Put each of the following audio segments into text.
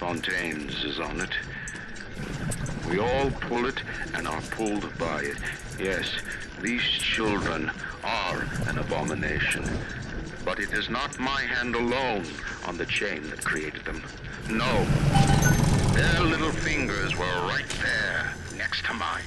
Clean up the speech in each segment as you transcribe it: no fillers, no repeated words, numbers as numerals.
Fontaine's is on it. We all pull it and are pulled by it. Yes, these children are an abomination. But it is not my hand alone on the chain that created them. No. Their little fingers were right there, next to mine.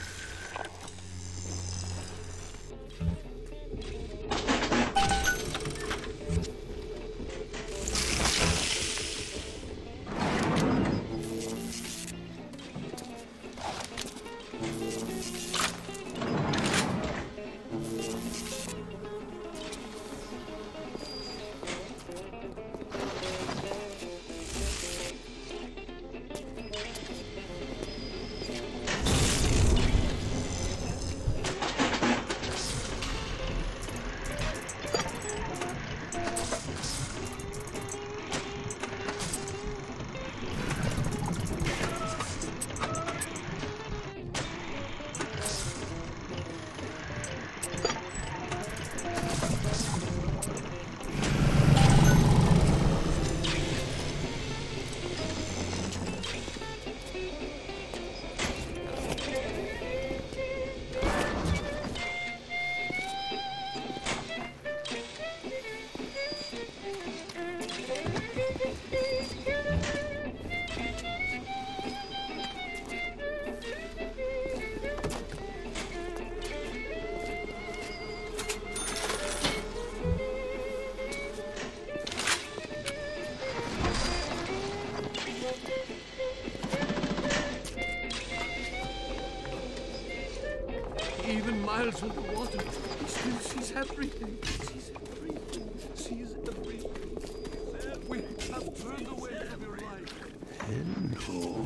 Even miles under water, he still sees everything. He sees everything. Sees everything. We have turned away from your life. Hello.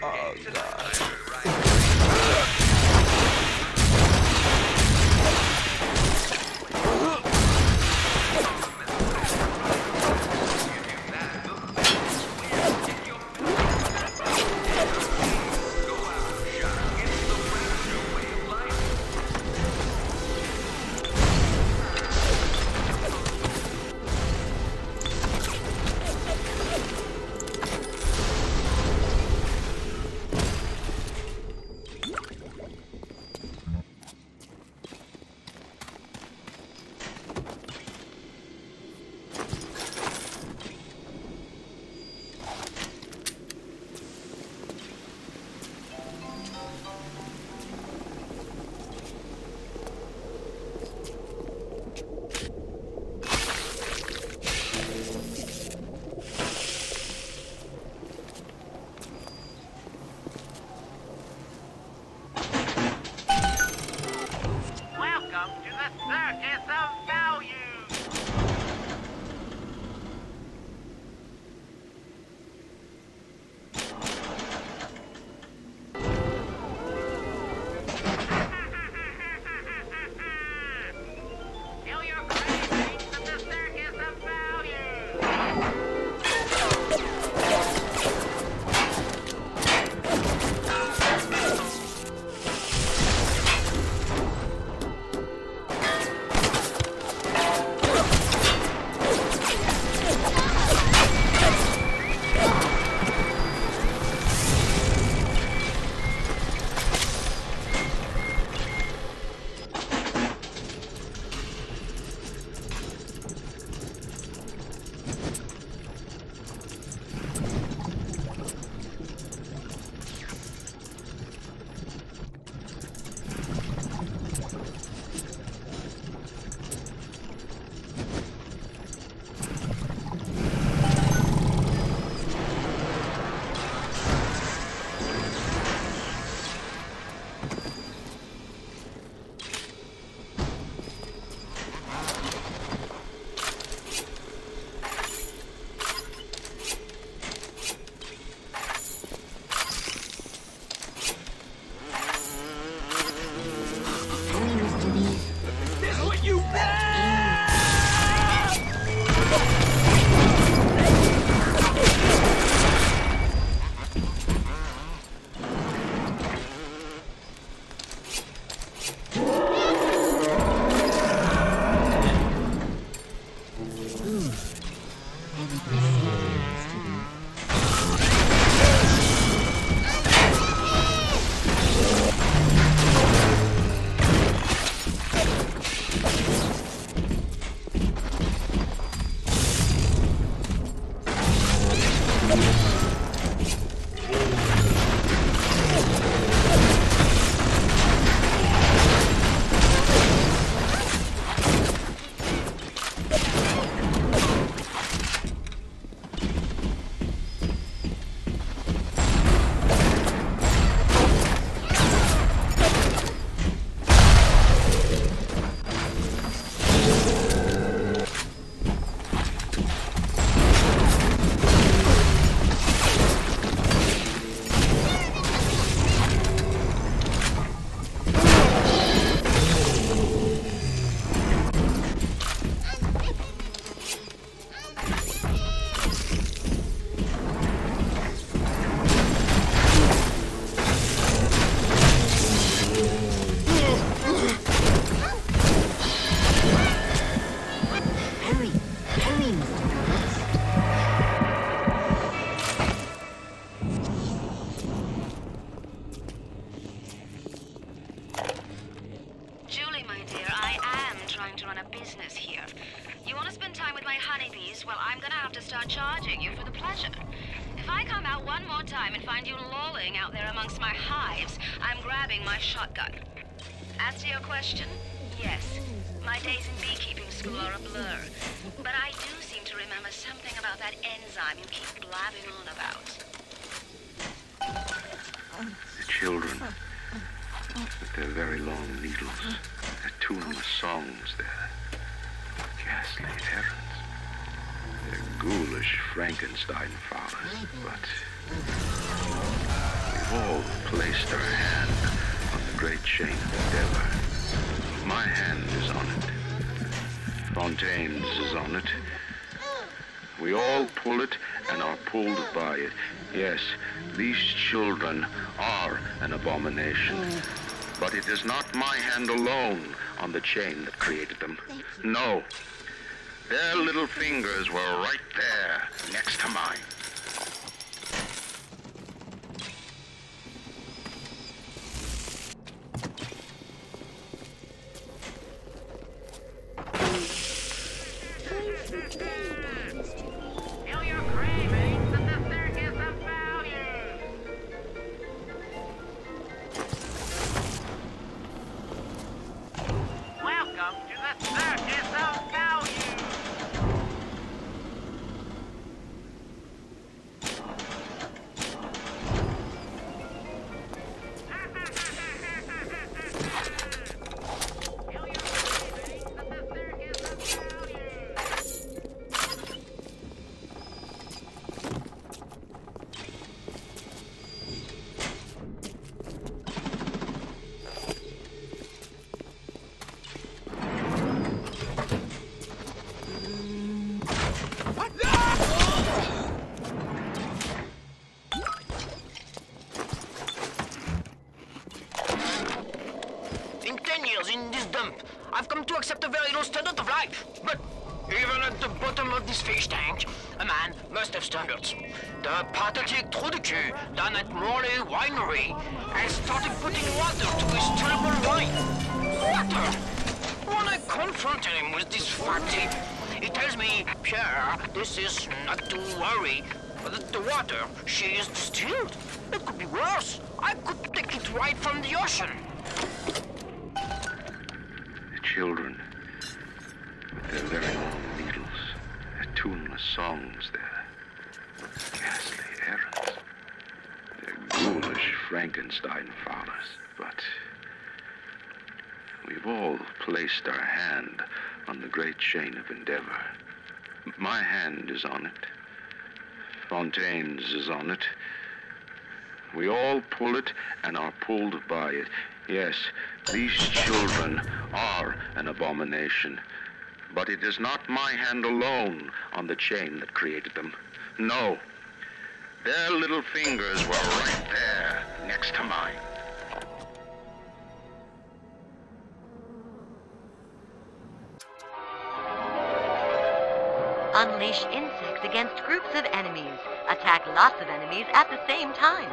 Oh, Frankenstein flowers, but all placed their hand on the great chain of endeavor. My hand is on it. Fontaine's is on it. We all pull it and are pulled by it. Yes, these children are an abomination. But it is not my hand alone on the chain that created them. No. Their little fingers were right there next to mine. Standards. The pathetic Trudecu, down at Morley Winery, has started putting water to his terrible wine. Water! When I confront him with this fact, he tells me, Pierre, this is not to worry, but the water, she is distilled. It could be worse. I could take it right from the ocean. The children, with their very long needles, their tuneless songs, their ghastly errands. They're ghoulish Frankenstein fathers, but we've all placed our hand on the great chain of endeavor. My hand is on it. Fontaine's is on it. We all pull it and are pulled by it. Yes, these children are an abomination, but it is not my hand alone on the chain that created them. No. Their little fingers were right there next to mine. Unleash insects against groups of enemies. Attack lots of enemies at the same time.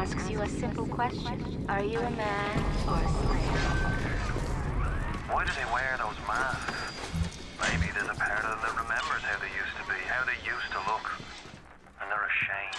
asks you a simple question. Are you a man or a slave? Why do they wear those masks? Maybe there's a part of them that remembers how they used to be, how they used to look. And they're ashamed.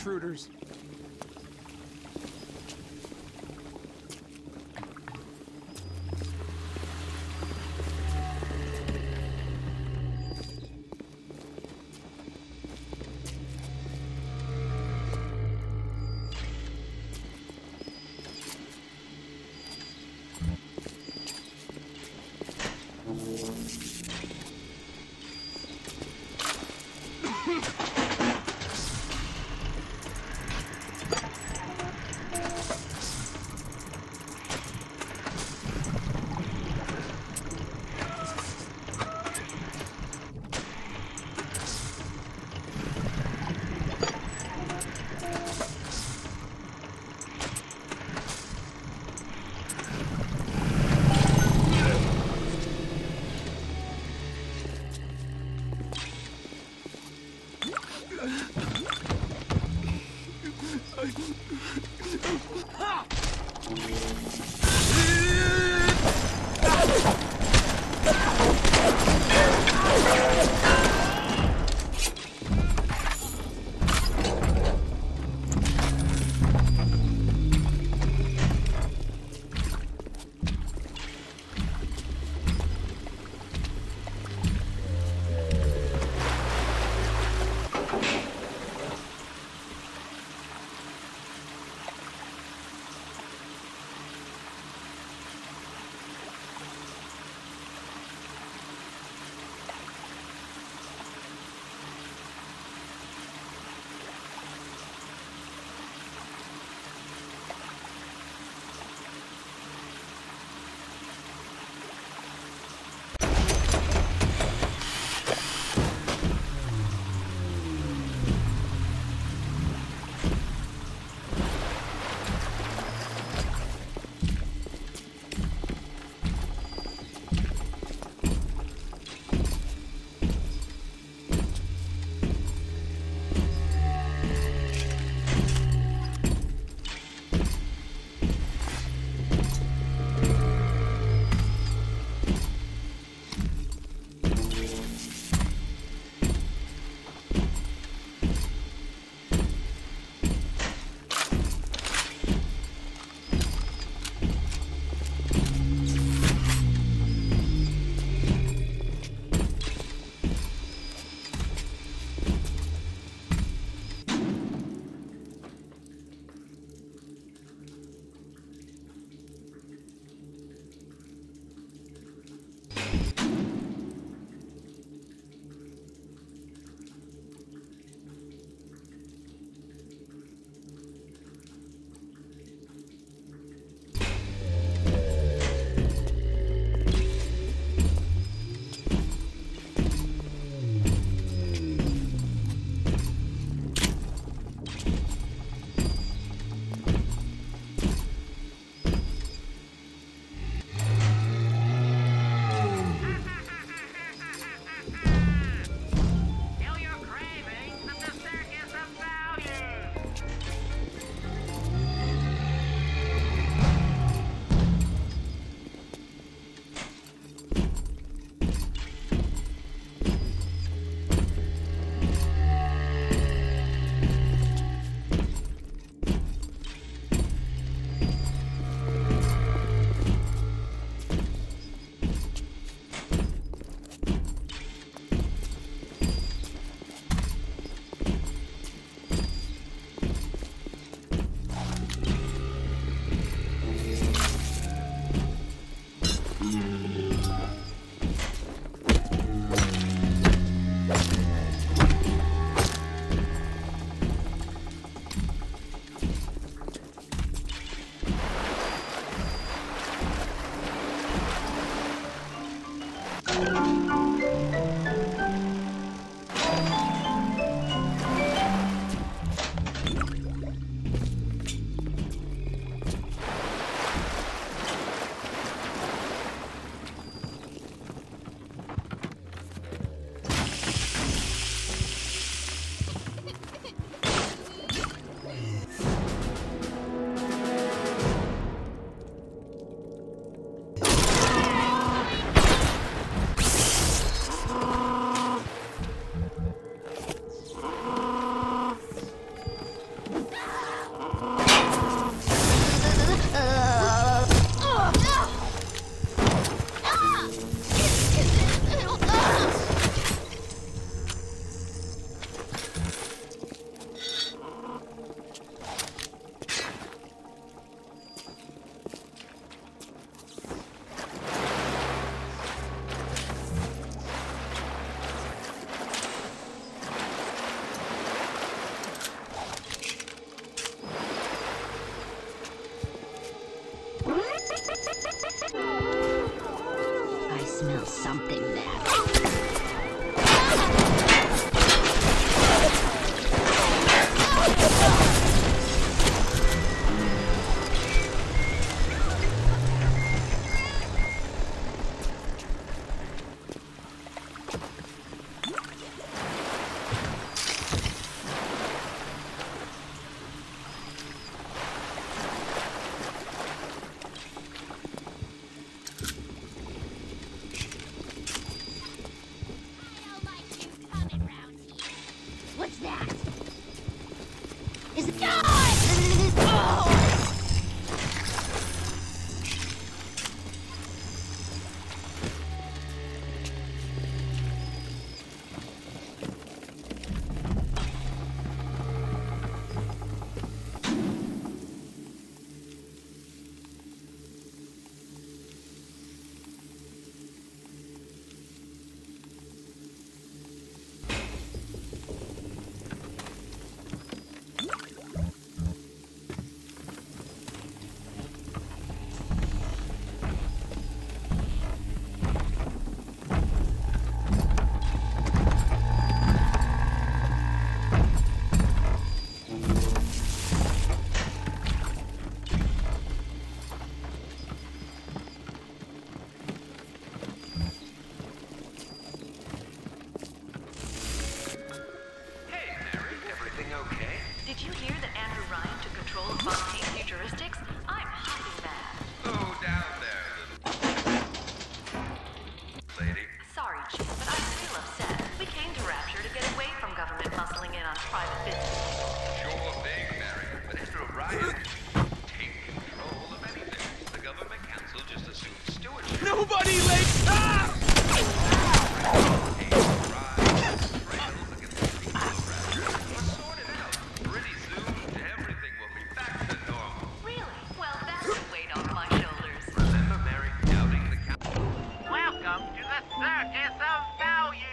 Intruders. private business. Sure thing, Mary. But after a riot, take control of anything. The government council just assumes stewardship. Nobody likes us! Pretty soon, everything will be back to normal. Really? Well, that's a weight on my shoulders. Remember, Mary, doubting the council. Welcome to the circus of value.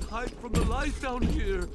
and hide from the lies down here.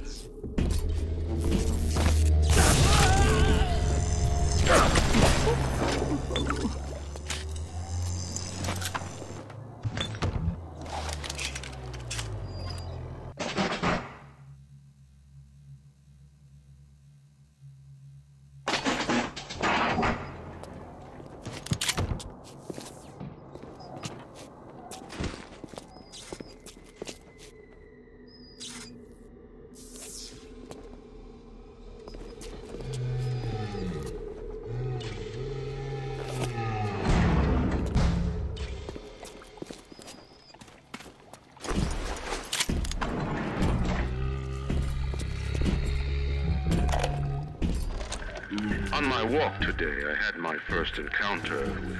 On my walk today, I had my first encounter with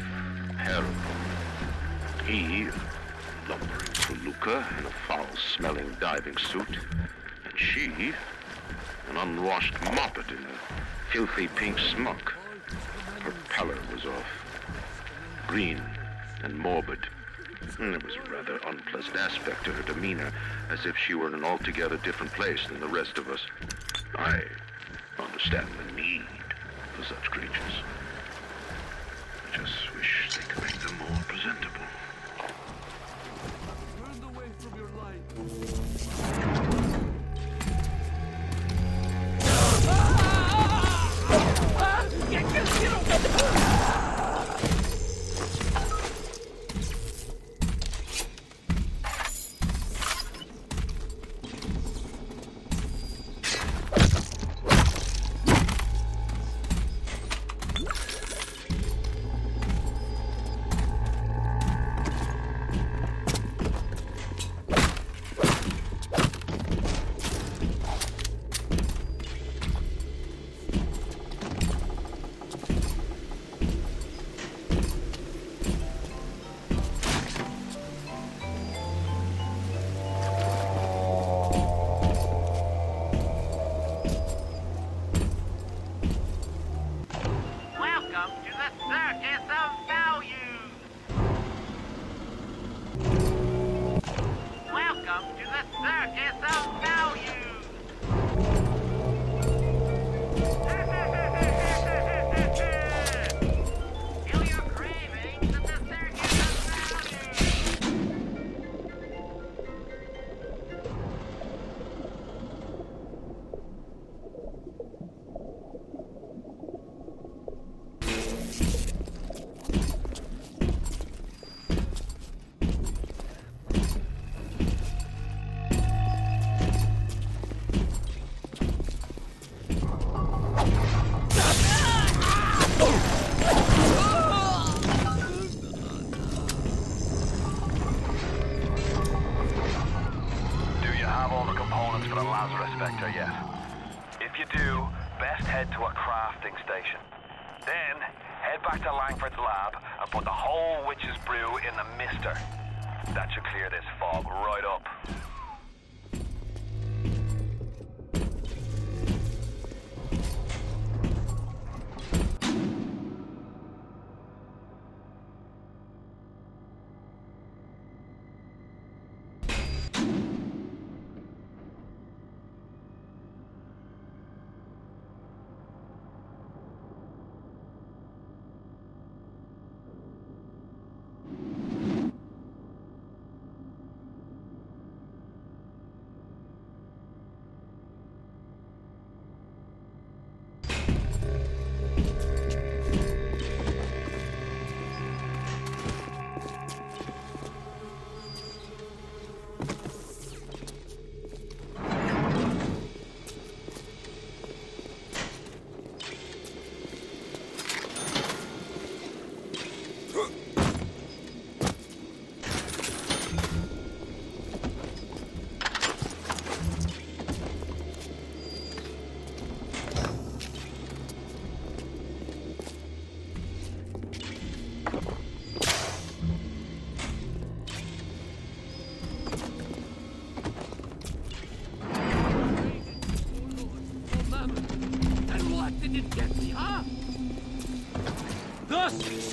Harold. He, a lumbering felucca in a foul-smelling diving suit, and she, an unwashed moppet in a filthy pink smock. Her pallor was off, green and morbid, and there was a rather unpleasant aspect to her demeanor, as if she were in an altogether different place than the rest of us. I understand the need for such creatures. I just wish they could make them more presentable. Turn away from your light. Get away.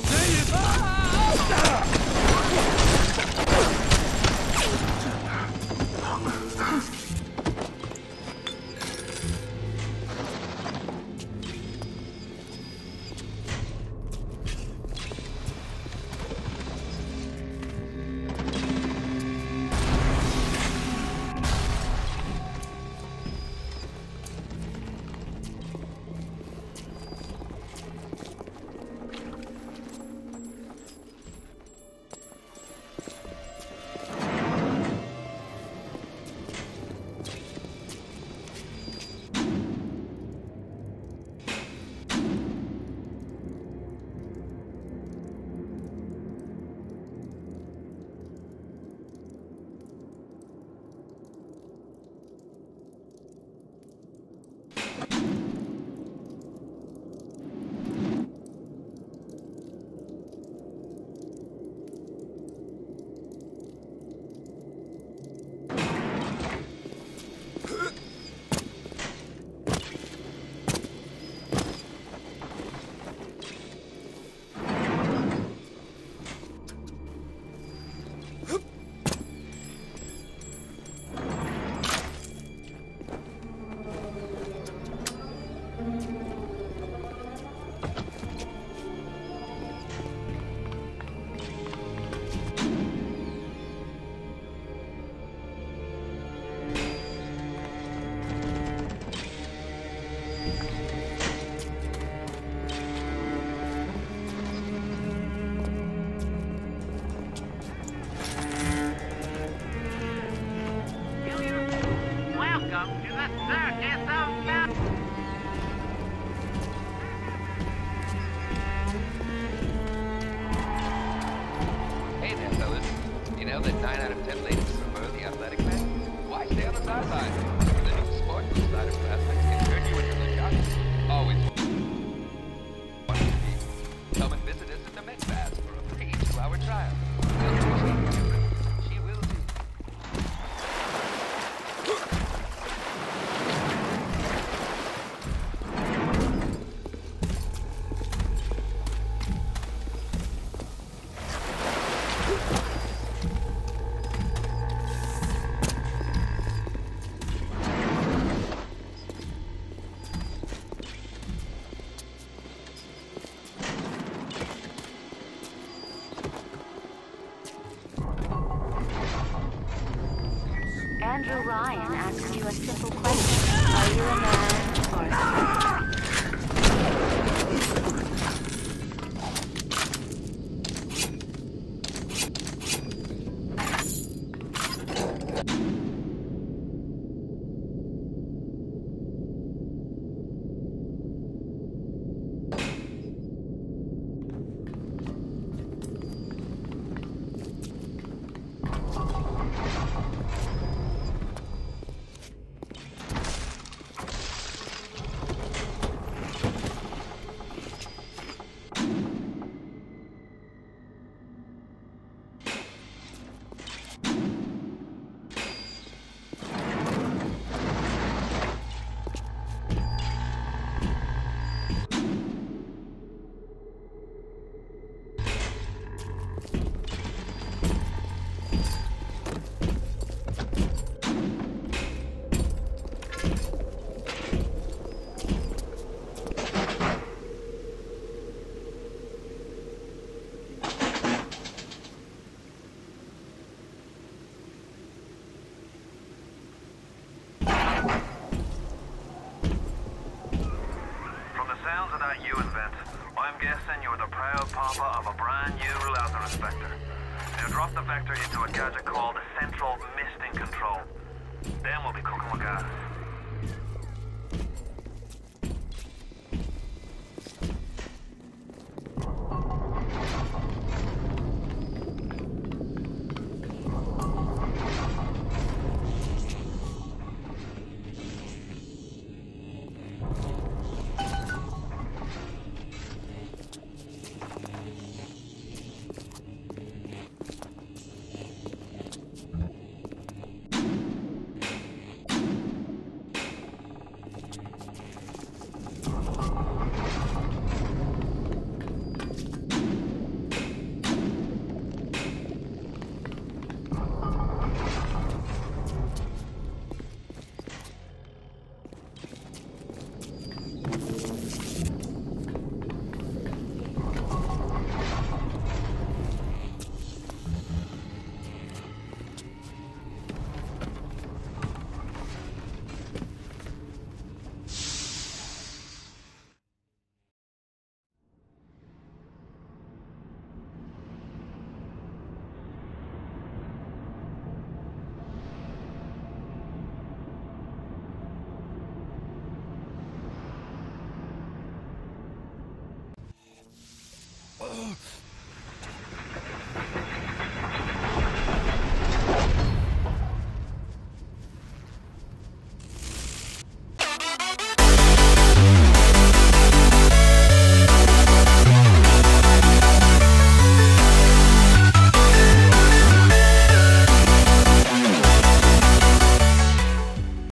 Save us! now that 9 out of 10 ladies prefer the athletic man, why stay on the sideline? The new sport from side of athletes can turn you into the jockey. Always want to be. Come and visit us at the Med Pass for a free 2-hour trial. Into a gadget called central misting control. Then we'll be cooking with gas.